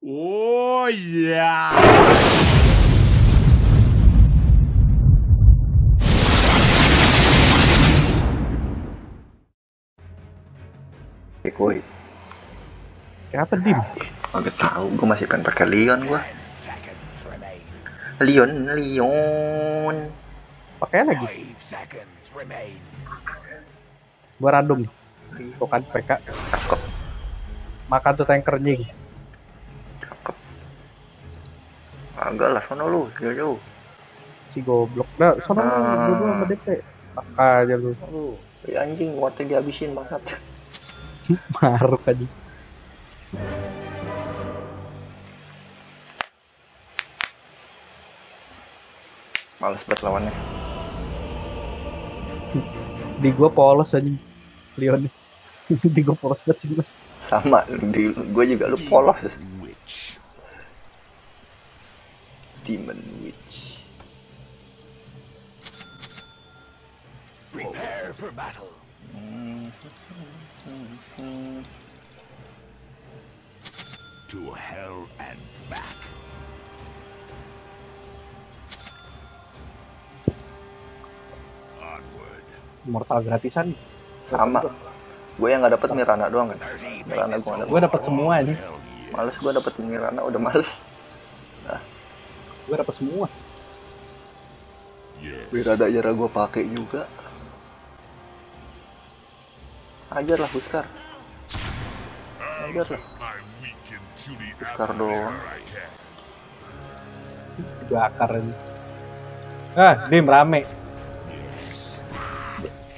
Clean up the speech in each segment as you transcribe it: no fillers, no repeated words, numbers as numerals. Oh yeah! Woi, kenapa Dim? Gak tau, gue masih pengen pakai Lion gue. Lion. Pakai lagi. Gue random. Bukan PK. Cakep. Makan tuh tankernya. Cakep. Agak lah, sono lu, jauh-jauh. Si goblok, nah, sono lu sama DP. Aja lu. Ya anjing, waktu dihabisin banget. Maruk tadi. Males buat lawannya. Di gua polos aja Leon. Di gua polos banget sih mas. Sama, di gua juga lu polos. Demon Witch. Prepare for battle. To hell and back. Onward. Mortal gratisan. Sama. Gue yang nggak dapet Mirana doang kan. Mirana gue dapet semua ini. Males gue dapet Mirana, udah males. Nah. Gue dapet semua. Mirana jarang gue pakai juga. Ajarlah Huskar. Ajarlah. Huskar doang. Dibakar ini. Ah, Dim rame.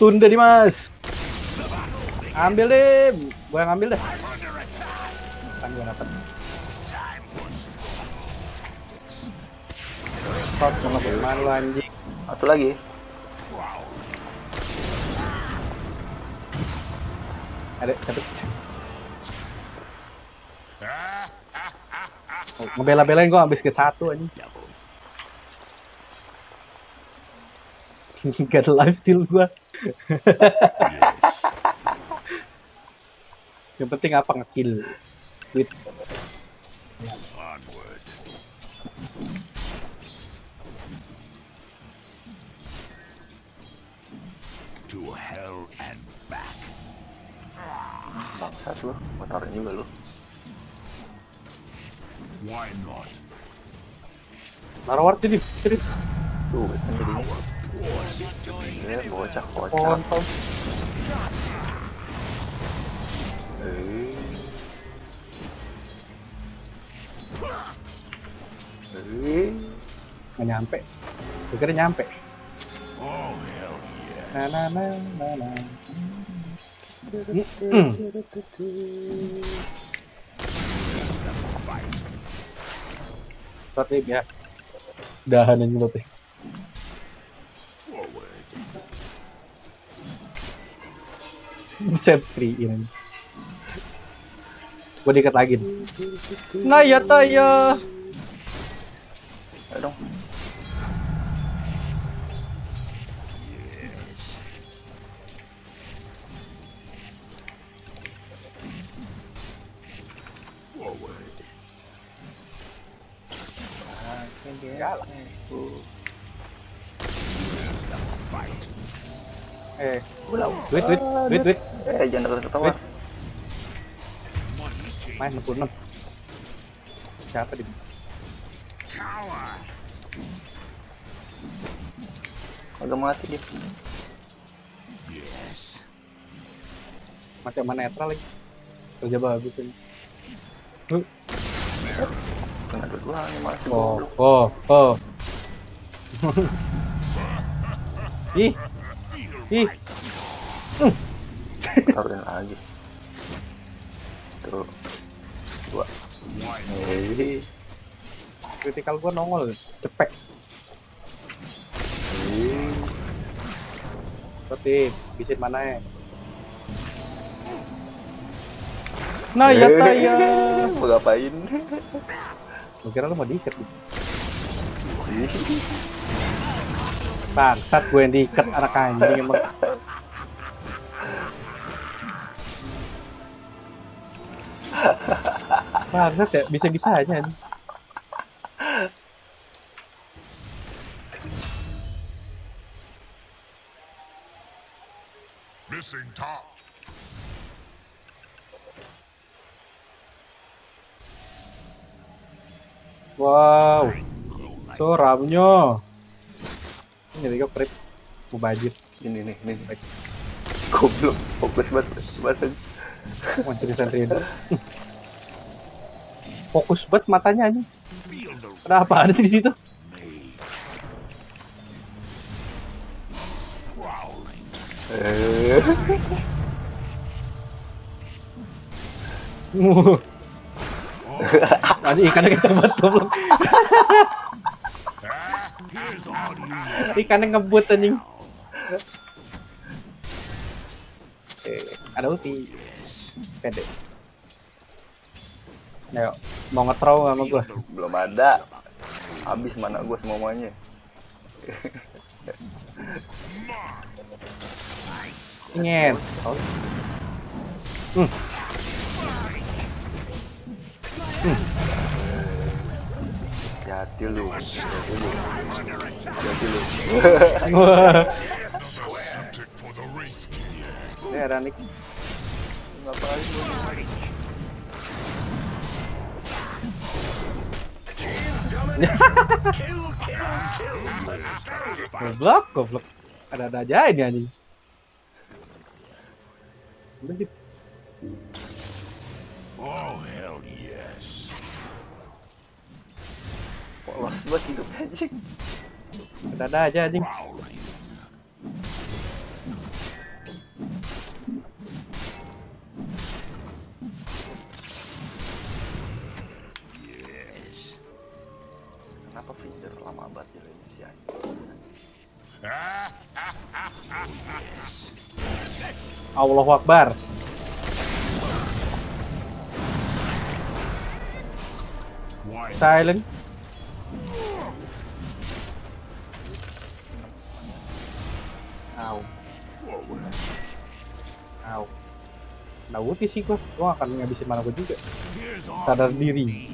Tunda Dimas. Ambil Dim. Gue yang ambil deh. Kan gue dapet. Stop sama teman lu anjing. Satu lagi. Ada. Ngebela-belain gue habis ke satu aja. Gak ada live steal gue. Yang penting apa ngekill. To hell and back. Bangsat lu, motornya juga lu. Why not? Taruh warti nih, kiri. Tuh, kan jadi. Ini bocah-bocah. Kontol. Nggak nyampe. Kira nyampe. Oh, hell yes. Na. Tapi ya, dahan aja loh teh. Set free ini. Gue diikat lagi. Nah ya taya. Aduh. Duit. Jangan terus ketawa. Main 66. Siapa di? Kagak mati dia. Yes. Macam mana netral lagi? Kerja bagus ini. Kena dua ini masih. Oh. Ih. Taruhin lagi. Tuh. Dua. Hei. Critical gua nongol, cepek. Tapi bikin mana ya? Nah, ya taya. Mau ngapain? Mungkin lu mau diikat. Bangsat gue yang diikat anak anjing emang. Banget ya, bisa-bisanya. Missing top. Wow, suramnya. Ini juga prep mubajir. Ini nih. Goblok, fokus banget. Santri-santri ini. Fokus banget matanya aja. Kenapa ada di situ? Tadi ikannya kenceng banget goblok. Ikannya ngebut anjing. Ada ulti. Pede. Ayo, mau nge-throw sama gua? Belum ada. Habis mana gua semuanya. Ingin. Jati lu. Ini ada nih. Ngapain lu? Goblok. Ada-ada aja ini anjing. Oh hell yes. Polos banget hidup anjing. Ada-ada aja anjing. Allahu Akbar. Silent. Au. Nah, uti sih gua akan ngabisin mana gua juga. Sadar diri.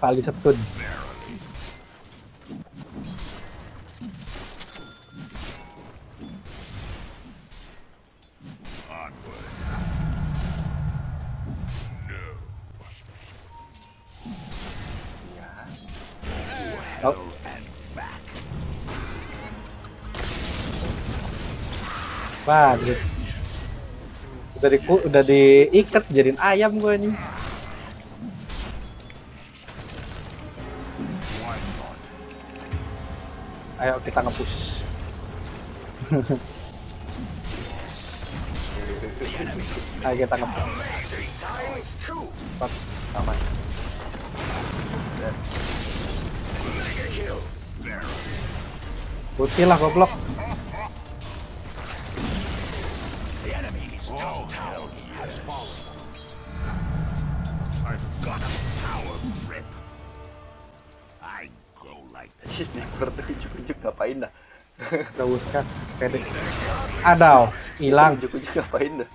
Kali setun. Wah, udah diikat jadiin ayam gue nih. Ayo kita nge-push. Ayo kita nge-push. Aman. Putih lah goblok. Ujuk-ujuk ngapain dah? Teruskan, pede. Adaw, hilang. Ujuk-ujuk ngapain dah?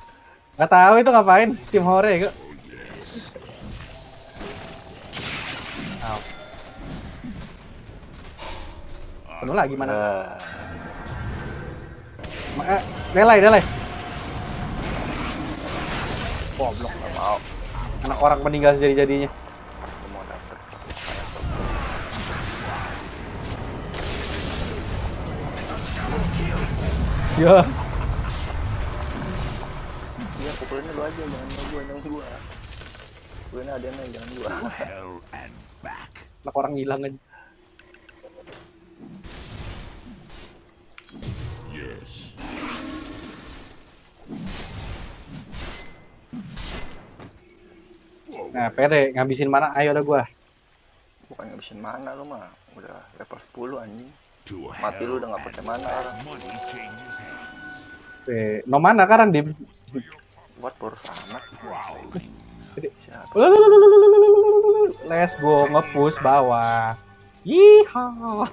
Gak tahu itu ngapain? Tim hore ya kok. Penuh lagi mana? Delay. Goblok nggak mau. Anak orang meninggal sejadi-jadinya. Ya. Ya pukulannya lu aja, jangan gua. Gue ada yang jangan gua. Anak orang hilang aja. Yes. Nah, pede ngabisin mana? Ayo dah gua. Bukan ngabisin mana lu mah. Udah level 10 anjing. Mati lu udah gak pakai mana orang. No mana sekarang di buat boros amat. Let's go nge-push bawah. Yeehaw.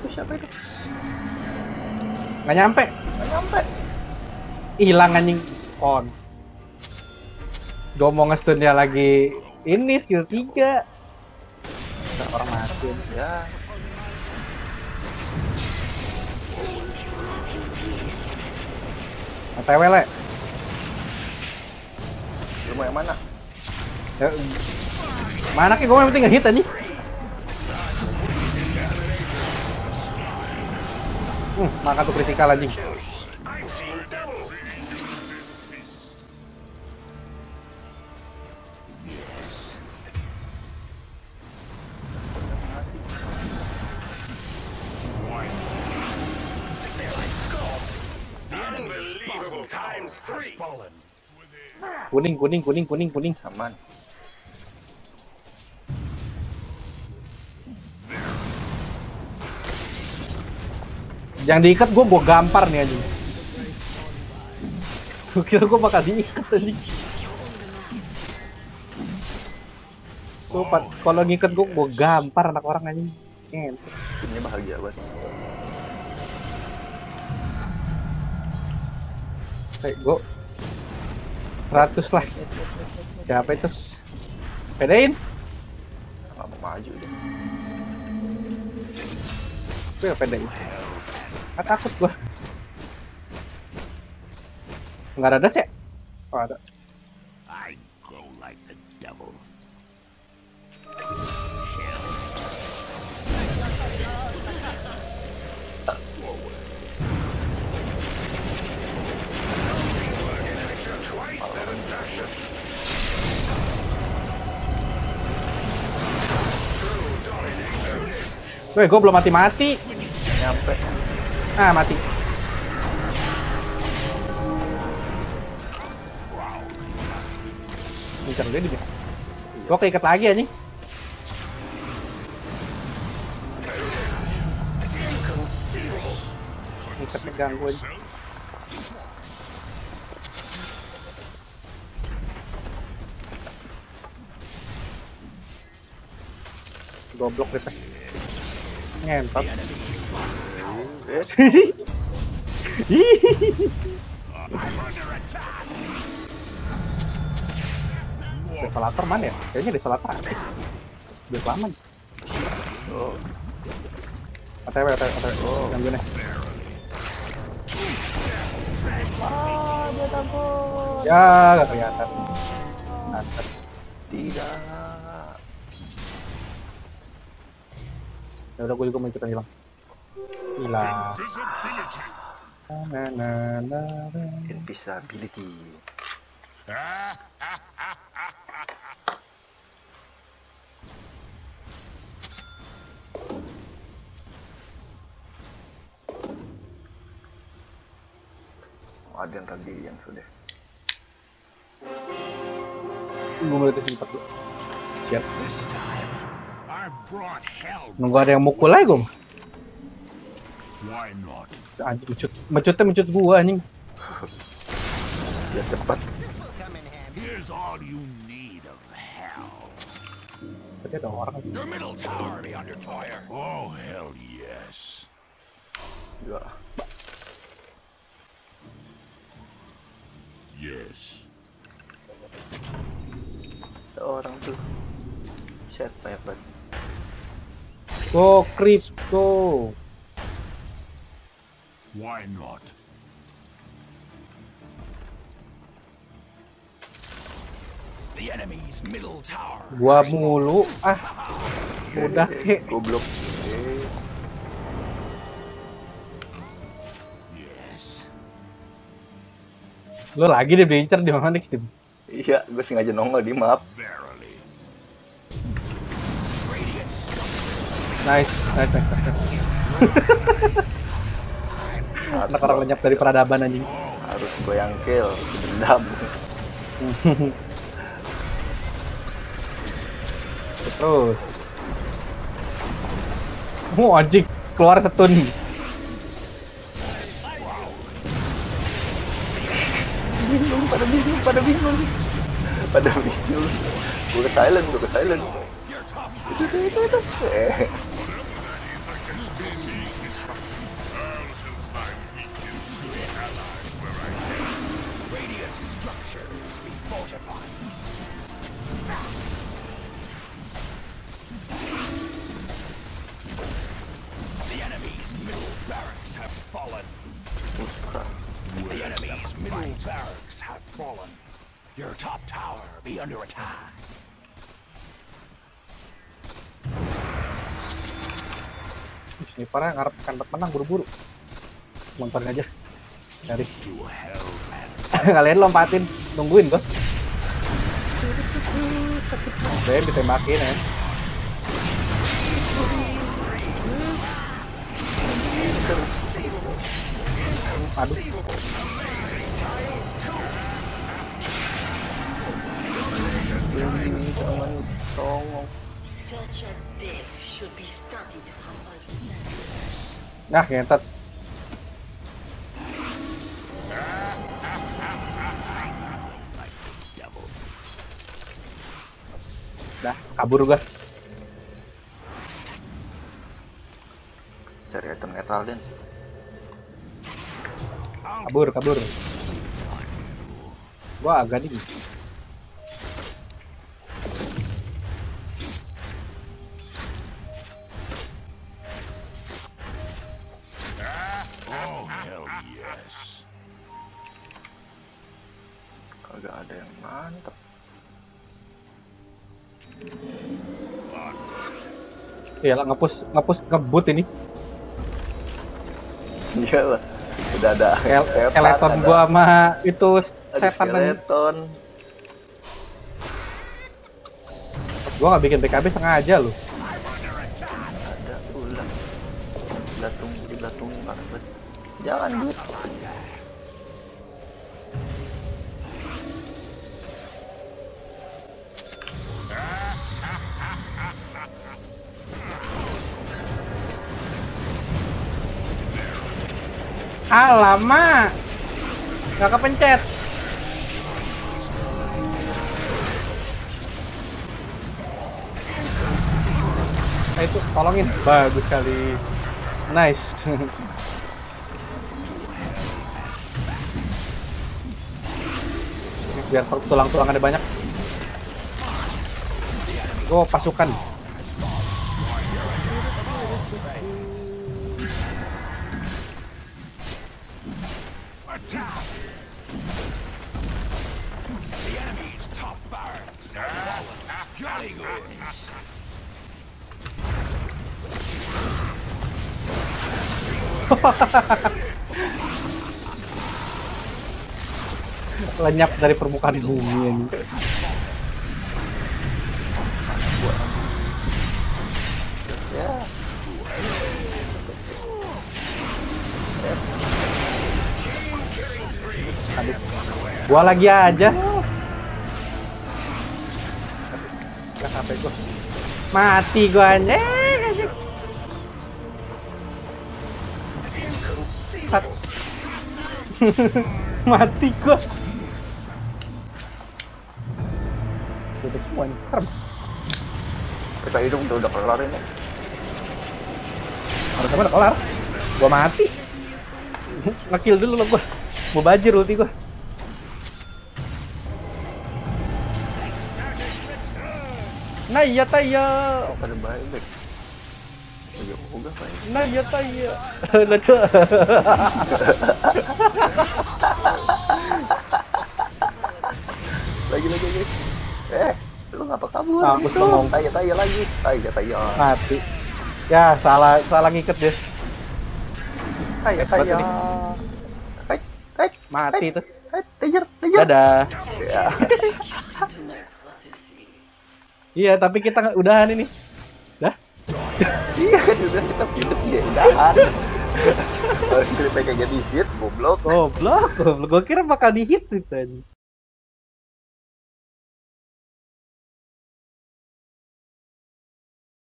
Itu Siapa itu? Nggak nyampe. Nggak nyampe. Hilang anjing. On. Gua mau nge-stun dia lagi. Ini skill 3. Orang mati ya. ATW le. Lu mau yang mana? Ya. Mana ki gua yang penting ngehit anjing. Maka tuh kritikal anjing. Kuning, kuning, kuning, kuning, kuning, aman. Yang diikat gue gampar nih anjing. Gue kira gue bakal diikat tadi. Gue kalau ngikat gue gampar anak orang anjing. Ini bahagia banget. Hei, gue 100 lah. Siapa itu? Pedain. Gak mau maju deh. Gue gak pedain. Gak takut gua. Gak ada das ya? Oh ada. Weh, gua belum mati-mati. Nyampe. Ah, mati. Bentar dulu dia. Gua keikat lagi anjing. Ini ketegang gua. Goblok deh. Ngentot. Desolator mana ya? Kayaknya Desolator. Biar aman. Oh. ATW, ATW, ATW. Oh, gangguin ya. Wah, dia tampung. Ya, gak kelihatan. Nantet. Tidak. Ya udah, gue juga mau ikutan hilang. Hilang. Invisibility. Oh, ada yang tadi yang sudah. Gue mulai ke sini dulu. Siap. Nunggu ada yang mukul aja gue. Anjir, mencutnya mencut gue anjing. Ya cepat. Tadi ada orang. Oh hell yes. Ya. Yes. Ada orang tuh. Shit, banyak banget. Go Chris, go. Why not? The enemy's middle tower. Gua mulu ah. Udah kek goblok. Yes. Lo lagi deh bincer di mana next tim? Iya, gue sengaja nongol di map. Nice, nice, nice, nice. Anak orang lenyap dari peradaban anjing. Harus gue yang kill, dendam. Terus. Oh anjing, keluar setun. Bingung, pada bingung, pada bingung. Pada bingung. Gue ke silent, gue ke silent. Itu. fallen. The enemy's middle barracks have fallen. Your top tower be under attack. Snipernya ngarep kandang menang buru-buru. Nonton aja. Cari. Kalian lompatin, tungguin kok. Saya ditembakin ya. Aduh. Ini cuman tongok. Nah, ngentot. Dah, kabur gua. Cari item netral, Den. Kabur, kabur. Wah, gading. Oh, hell yes. Kagak ada yang mantap. Iyalah, ngepush ngebut ini. Iyalah. Udah ada skeleton gua sama itu setan skeleton. Gua nggak bikin BKB sengaja loh. Ada ular. Dilatungin banget. Jangan duit. Alamak, nggak kepencet. Nah itu, tolongin. Bagus kali. Nice. Biar tulang-tulang ada banyak. Oh, pasukan. Lenyap dari permukaan bumi ini. Aduh, gua lagi aja. Gak sampai gua mati gua aja. Mati gua. Tutup semua ini. Kita hidup udah kelar ini. Harusnya udah kelar. Gua mati. Nge-kill dulu lo gua. Mau bajir ulti gua. Nah iya taya. Oh, pada balik. Nah iya taya. Lagi. Lu ngapa kabur? Aku ngomong taya lagi. Taya. Mati. Ya, salah ngiket deh. Taya. Mati tuh. Tayar. Dadah. Iya, tapi kita udahan ini. Dah. Iya kan udah kita pilih ya udahan. Kalau kita kayak jadi hit, goblok. Gua kira bakal di hit itu.